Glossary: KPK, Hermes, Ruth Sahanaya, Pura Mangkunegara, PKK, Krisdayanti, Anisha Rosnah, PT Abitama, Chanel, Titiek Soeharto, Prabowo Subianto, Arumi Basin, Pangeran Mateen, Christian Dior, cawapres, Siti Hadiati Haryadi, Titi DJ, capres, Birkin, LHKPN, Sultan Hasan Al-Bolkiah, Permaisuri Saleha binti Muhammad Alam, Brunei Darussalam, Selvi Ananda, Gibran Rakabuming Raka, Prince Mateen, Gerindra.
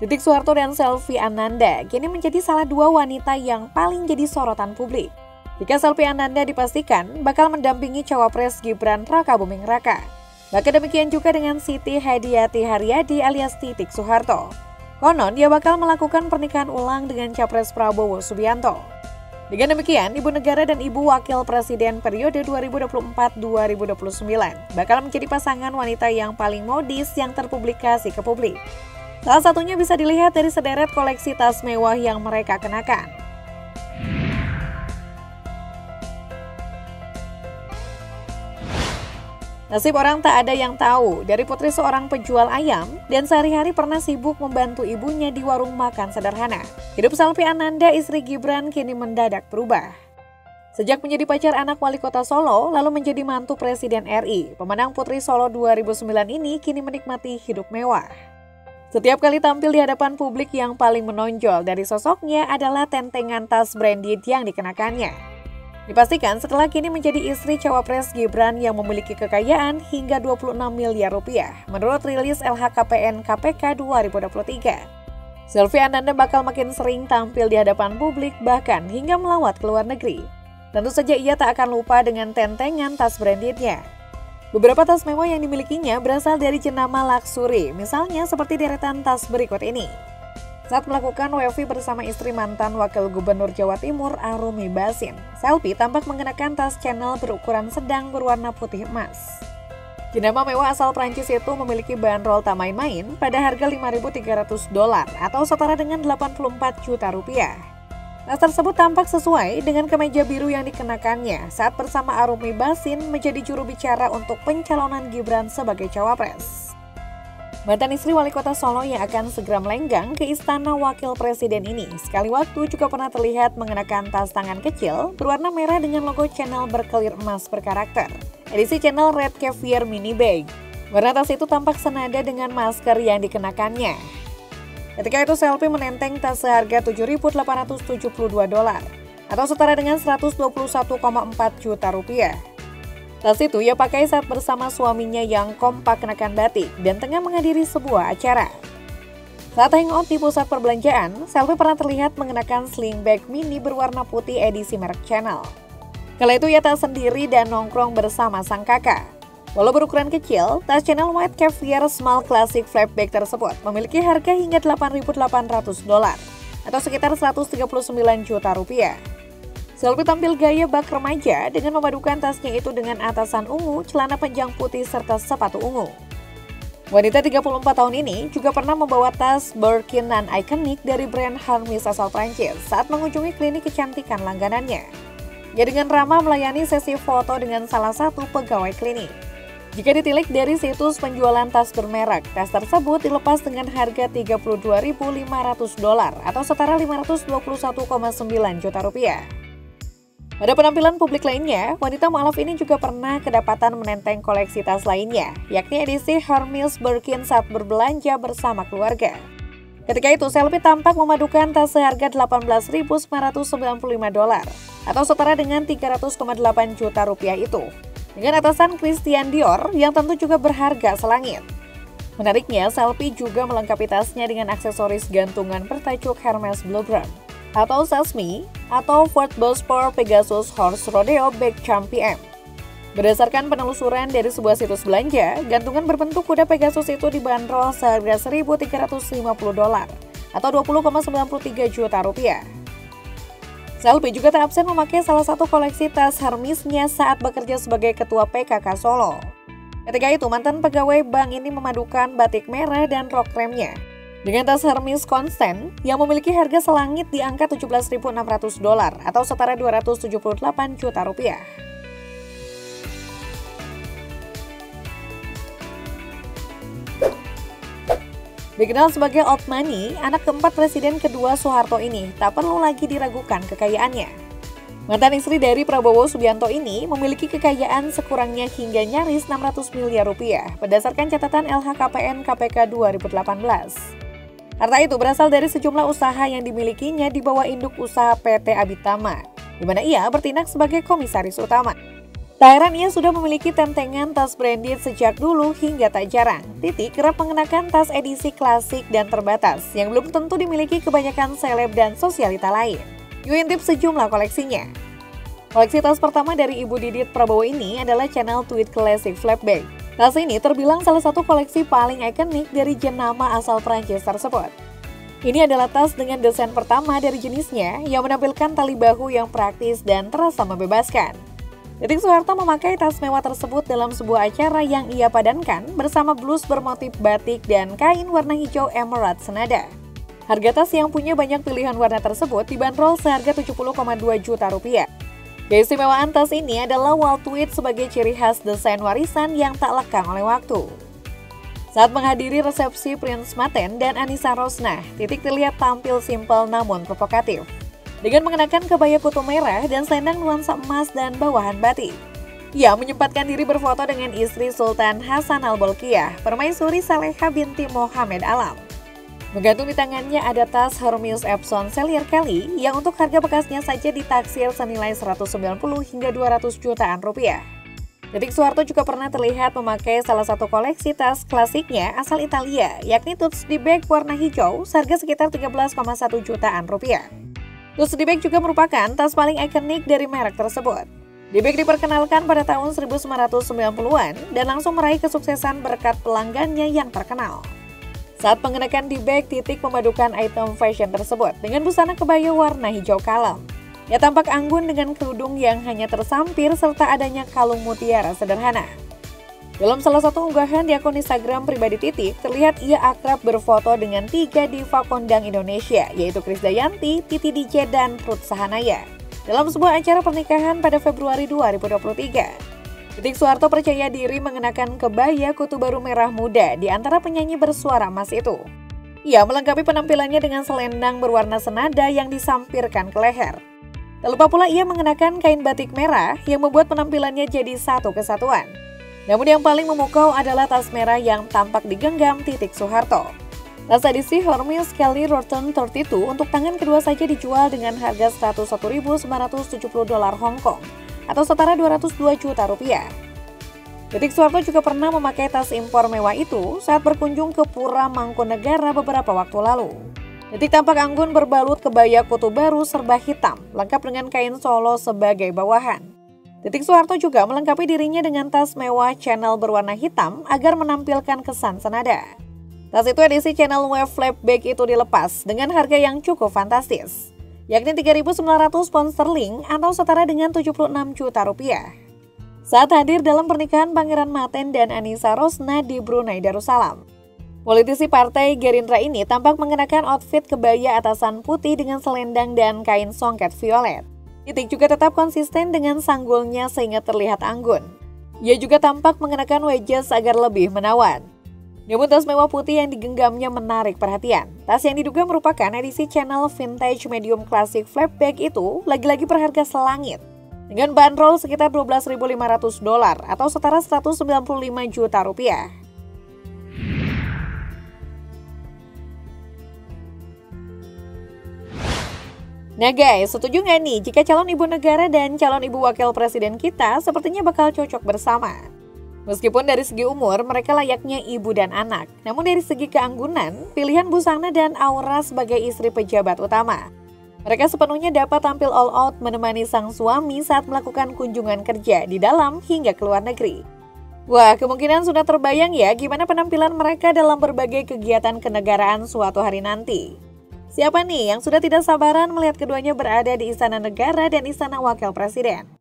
Titiek Soeharto dan Selvi Ananda kini menjadi salah dua wanita yang paling jadi sorotan publik. Jika Selvi Ananda dipastikan bakal mendampingi cawapres Gibran Rakabuming Raka. Bahkan demikian juga dengan Siti Hadiati Haryadi alias Titiek Soeharto. Konon dia bakal melakukan pernikahan ulang dengan capres Prabowo Subianto. Dengan demikian, Ibu Negara dan Ibu Wakil Presiden periode 2024-2029 bakal menjadi pasangan wanita yang paling modis yang terpublikasi ke publik. Salah satunya bisa dilihat dari sederet koleksi tas mewah yang mereka kenakan. Nasib orang tak ada yang tahu dari putri seorang penjual ayam dan sehari-hari pernah sibuk membantu ibunya di warung makan sederhana. Hidup Selvi Ananda, istri Gibran, kini mendadak berubah. Sejak menjadi pacar anak wali kota Solo, lalu menjadi mantu Presiden RI, pemenang Putri Solo 2009 ini kini menikmati hidup mewah. Setiap kali tampil di hadapan publik, yang paling menonjol dari sosoknya adalah tentengan tas branded yang dikenakannya. Dipastikan setelah kini menjadi istri cawapres Gibran yang memiliki kekayaan hingga 26 miliar rupiah menurut rilis LHKPN KPK 2023. Selvi Ananda bakal makin sering tampil di hadapan publik bahkan hingga melawat ke luar negeri. Tentu saja ia tak akan lupa dengan tentengan tas brandednya. Beberapa tas mewah yang dimilikinya berasal dari jenama laksuri, misalnya seperti deretan tas berikut ini. Saat melakukan WiFi bersama istri mantan Wakil Gubernur Jawa Timur Arumi Basin, Selvi tampak mengenakan tas Chanel berukuran sedang berwarna putih emas. Jenama mewah asal Prancis itu memiliki bandrol tak main-main pada harga $5.300 atau setara dengan 84 juta rupiah. Tas tersebut tampak sesuai dengan kemeja biru yang dikenakannya saat bersama Arumi Basin menjadi juru bicara untuk pencalonan Gibran sebagai cawapres. Mantan istri wali kota Solo yang akan segera melenggang ke istana wakil presiden ini sekali waktu juga pernah terlihat mengenakan tas tangan kecil berwarna merah dengan logo Chanel berkelir emas berkarakter. Edisi Chanel Red Caviar Mini Bag. Warna tas itu tampak senada dengan masker yang dikenakannya. Ketika itu Selvi menenteng tas seharga $7.872 atau setara dengan 121,4 juta rupiah. Tas itu ia pakai saat bersama suaminya yang kompak kenakan batik dan tengah menghadiri sebuah acara. Saat hangout di pusat perbelanjaan, Selvi pernah terlihat mengenakan sling bag mini berwarna putih edisi merek Chanel. Kala itu ia tak sendiri dan nongkrong bersama sang kakak. Walau berukuran kecil, tas Chanel White Caviar Small Classic Flapback tersebut memiliki harga hingga $8.800 atau sekitar 139 juta rupiah. Selvi tampil gaya bak remaja dengan memadukan tasnya itu dengan atasan ungu, celana panjang putih, serta sepatu ungu. Wanita 34 tahun ini juga pernah membawa tas Birkin nan ikonik dari brand Hermes asal Prancis saat mengunjungi klinik kecantikan langganannya. Ia dengan ramah melayani sesi foto dengan salah satu pegawai klinik. Jika ditilik dari situs penjualan tas bermerek, tas tersebut dilepas dengan harga $32.500 atau setara 521,9 juta rupiah. Pada penampilan publik lainnya, wanita mualaf ini juga pernah kedapatan menenteng koleksi tas lainnya, yakni edisi Hermes Birkin saat berbelanja bersama keluarga. Ketika itu, Selvi tampak memadukan tas seharga $18.995 atau setara dengan 300,8 juta rupiah itu, dengan atasan Christian Dior yang tentu juga berharga selangit. Menariknya, Selvi juga melengkapi tasnya dengan aksesoris gantungan bertajuk Hermes Bluegram atau Sasmi, atau Ford Bospor Pegasus Horse Rodeo Bag Champion. Berdasarkan penelusuran dari sebuah situs belanja, gantungan berbentuk kuda Pegasus itu dibanderol seharga $1.350 atau 20,93 juta rupiah. Selvi juga tak absen memakai salah satu koleksi tas Hermesnya saat bekerja sebagai ketua PKK Solo. Ketika itu, mantan pegawai bank ini memadukan batik merah dan rok remnya dengan tas Hermes Constant yang memiliki harga selangit di angka $17.600 atau setara 278 juta rupiah. Dikenal sebagai old money, anak keempat presiden kedua Soeharto ini tak perlu lagi diragukan kekayaannya. Mantan istri dari Prabowo Subianto ini memiliki kekayaan sekurangnya hingga nyaris 600 miliar rupiah berdasarkan catatan LHKPN KPK 2018. Harta itu berasal dari sejumlah usaha yang dimilikinya di bawah induk usaha PT Abitama, di mana ia bertindak sebagai komisaris utama. Tak heran ia sudah memiliki tentengan tas branded sejak dulu hingga tak jarang. Titi kerap mengenakan tas edisi klasik dan terbatas yang belum tentu dimiliki kebanyakan seleb dan sosialita lain. Diintip sejumlah koleksinya. Koleksi tas pertama dari Ibu Didit Prabowo ini adalah channel Tweet Classic Flapback. Tas ini terbilang salah satu koleksi paling ikonik dari jenama asal Prancis tersebut. Ini adalah tas dengan desain pertama dari jenisnya yang menampilkan tali bahu yang praktis dan terasa membebaskan. Titiek Soeharto memakai tas mewah tersebut dalam sebuah acara yang ia padankan bersama blus bermotif batik dan kain warna hijau emerald senada. Harga tas yang punya banyak pilihan warna tersebut dibanderol seharga 70,2 juta rupiah. Keistimewaan tas ini adalah wall tweed sebagai ciri khas desain warisan yang tak lekang oleh waktu. Saat menghadiri resepsi Prince Mateen dan Anisha Rosnah, Titiek terlihat tampil simpel namun provokatif. Dengan mengenakan kebaya kutu merah dan selendang nuansa emas dan bawahan batik. Ia menyempatkan diri berfoto dengan istri Sultan Hasan Al-Bolkiah, Permaisuri Saleha binti Muhammad Alam. Menggantung di tangannya ada tas Hermes Epson Selir Kelly yang untuk harga bekasnya saja ditaksir senilai 190 hingga 200 jutaan rupiah. Titiek Soeharto juga pernah terlihat memakai salah satu koleksi tas klasiknya asal Italia, yakni tote bag warna hijau seharga sekitar 13,1 jutaan rupiah. Titiek juga merupakan tas paling ikonik dari merek tersebut. Titiek diperkenalkan pada tahun 1990-an dan langsung meraih kesuksesan berkat pelanggannya yang terkenal. Saat mengenakan Titiek, Titiek memadukan item fashion tersebut dengan busana kebaya warna hijau kalem. Ia tampak anggun dengan kerudung yang hanya tersampir serta adanya kalung mutiara sederhana. Dalam salah satu unggahan di akun Instagram pribadi Titiek, terlihat ia akrab berfoto dengan 3 diva kondang Indonesia, yaitu Krisdayanti, Titi DJ, dan Ruth Sahanaya, dalam sebuah acara pernikahan pada Februari 2023. Titiek Soeharto percaya diri mengenakan kebaya kutu baru merah muda di antara penyanyi bersuara emas itu. Ia melengkapi penampilannya dengan selendang berwarna senada yang disampirkan ke leher. Tak lupa pula ia mengenakan kain batik merah yang membuat penampilannya jadi satu kesatuan. Namun yang paling memukau adalah tas merah yang tampak digenggam Titiek Soeharto. Tas edisi Hermes Kelly Rotten 32 untuk tangan kedua saja dijual dengan harga 101.970 dolar Hongkong atau setara 202 juta rupiah. Titiek Soeharto juga pernah memakai tas impor mewah itu saat berkunjung ke Pura Mangkunegara beberapa waktu lalu. Titiek tampak anggun berbalut kebaya kutu baru serba hitam, lengkap dengan kain solo sebagai bawahan. Titiek Soeharto juga melengkapi dirinya dengan tas mewah channel berwarna hitam agar menampilkan kesan senada. Tas itu edisi channel wave flapback itu dilepas dengan harga yang cukup fantastis, yakni 3.900 pound sterling atau setara dengan 76 juta rupiah. Saat hadir dalam pernikahan Pangeran Mateen dan Anisha Rosnah di Brunei Darussalam, politisi partai Gerindra ini tampak mengenakan outfit kebaya atasan putih dengan selendang dan kain songket violet. Titiek juga tetap konsisten dengan sanggulnya sehingga terlihat anggun. Ia juga tampak mengenakan wedges agar lebih menawan. Namun tas mewah putih yang digenggamnya menarik perhatian. Tas yang diduga merupakan edisi channel vintage medium classic flapback itu lagi-lagi berharga selangit. Dengan bandrol sekitar 12.500 dolar atau setara 195 juta rupiah. Nah guys, setuju nggak nih jika calon ibu negara dan calon ibu wakil presiden kita sepertinya bakal cocok bersama? Meskipun dari segi umur mereka layaknya ibu dan anak, namun dari segi keanggunan, pilihan busana dan aura sebagai istri pejabat utama. Mereka sepenuhnya dapat tampil all out menemani sang suami saat melakukan kunjungan kerja di dalam hingga ke luar negeri. Wah, kemungkinan sudah terbayang ya gimana penampilan mereka dalam berbagai kegiatan kenegaraan suatu hari nanti. Siapa nih yang sudah tidak sabaran melihat keduanya berada di Istana Negara dan Istana Wakil Presiden?